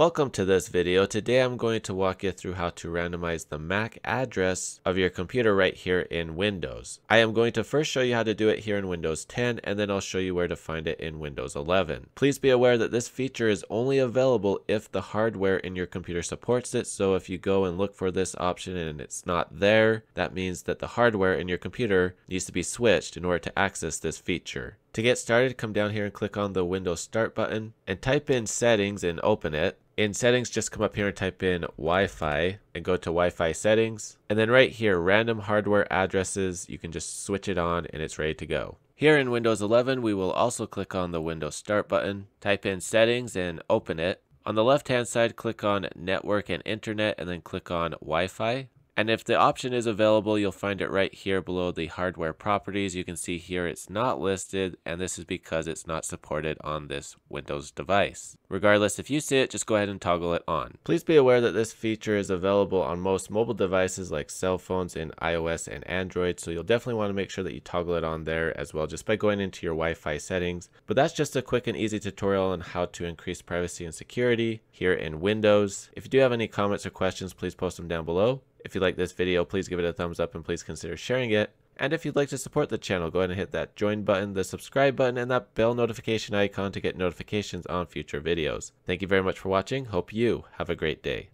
Welcome to this video. Today I'm going to walk you through how to randomize the MAC address of your computer right here in Windows. I am going to first show you how to do it here in Windows 10 and then I'll show you where to find it in Windows 11. Please be aware that this feature is only available if the hardware in your computer supports it, so if you go and look for this option and it's not there, that means that the hardware in your computer needs to be switched in order to access this feature. To get started, come down here and click on the Windows Start button and type in Settings and open it. In Settings, just come up here and type in Wi-Fi and go to Wi-Fi Settings. And then right here, Random Hardware Addresses, you can just switch it on and it's ready to go. Here in Windows 11, we will also click on the Windows Start button, type in Settings and open it. On the left-hand side, click on Network and Internet and then click on Wi-Fi. And if the option is available, you'll find it right here below the hardware properties. You can see here it's not listed, and this is because it's not supported on this Windows device. Regardless, if you see it, just go ahead and toggle it on. Please be aware that this feature is available on most mobile devices like cell phones in iOS and Android, so you'll definitely want to make sure that you toggle it on there as well just by going into your Wi-Fi settings. But that's just a quick and easy tutorial on how to increase privacy and security here in Windows. If you do have any comments or questions, please post them down below. If you like this video, please give it a thumbs up and please consider sharing it. And if you'd like to support the channel, go ahead and hit that join button, the subscribe button, and that bell notification icon to get notifications on future videos. Thank you very much for watching. Hope you have a great day.